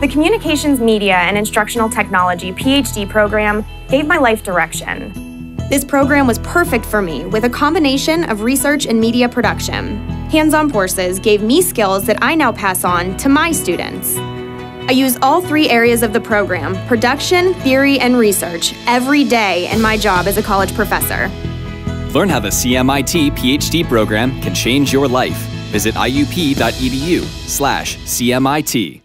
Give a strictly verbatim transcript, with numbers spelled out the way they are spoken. The Communications Media and Instructional Technology PhD program gave my life direction. This program was perfect for me with a combination of research and media production. Hands-on courses gave me skills that I now pass on to my students. I use all three areas of the program, production, theory, and research, every day in my job as a college professor. Learn how the C M I T PhD program can change your life. Visit I U P dot E D U slash C M I T.